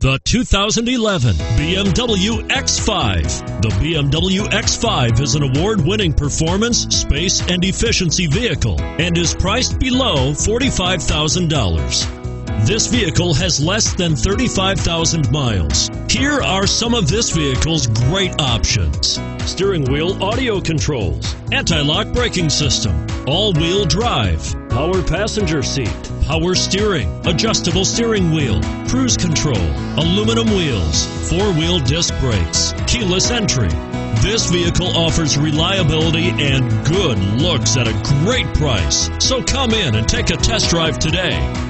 The 2011 BMW X5. The BMW X5 is an award-winning performance, space, and efficiency vehicle and is priced below $45,000. This vehicle has less than 35,000 miles. Here are some of this vehicle's great options: steering wheel audio controls, anti-lock braking system, all-wheel drive, power passenger seat, power steering, adjustable steering wheel, cruise control, aluminum wheels, four-wheel disc brakes, keyless entry. This vehicle offers reliability and good looks at a great price. So come in and take a test drive today.